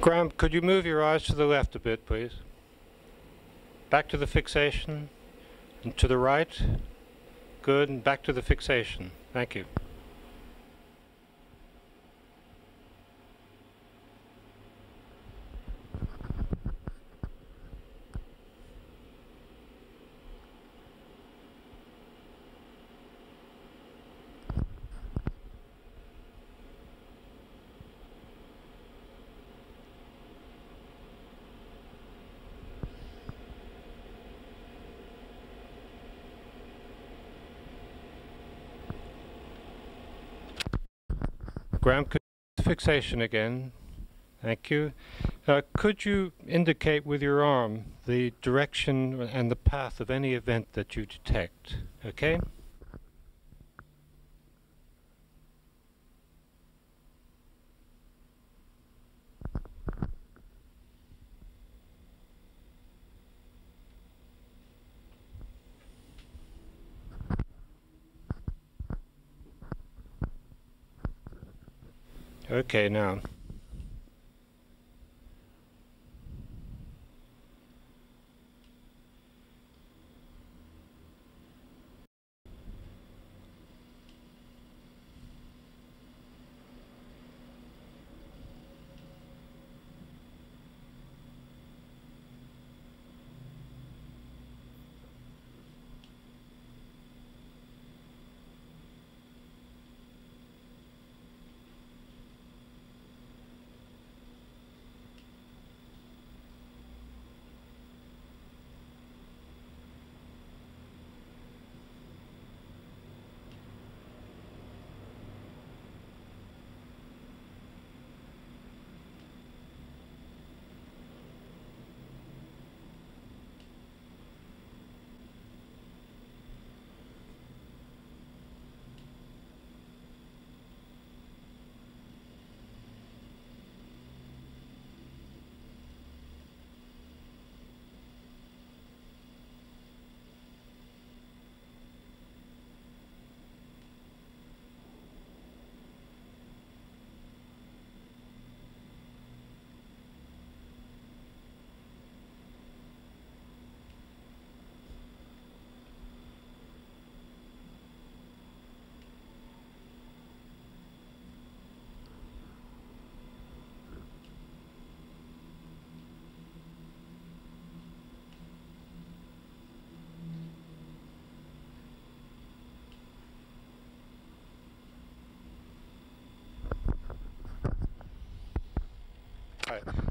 Graham, could you move your eyes to the left a bit, please? Back to the fixation, and to the right. Good, and back to the fixation. Thank you. Graham, could you fixation again? Thank you. Could you indicate with your arm the direction and the path of any event that you detect? Okay? Okay, now.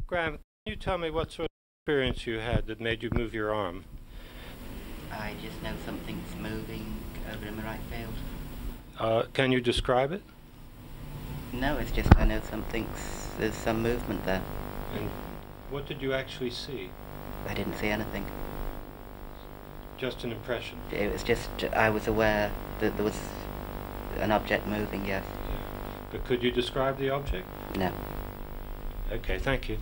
Graham, can you tell me what sort of experience you had that made you move your arm? I just know something's moving over in the right field. Can you describe it? No, it's just I know there's some movement there. And what did you actually see? I didn't see anything. Just an impression? It was just, I was aware that there was an object moving, yes. Yeah. But could you describe the object? No. Okay, thank you.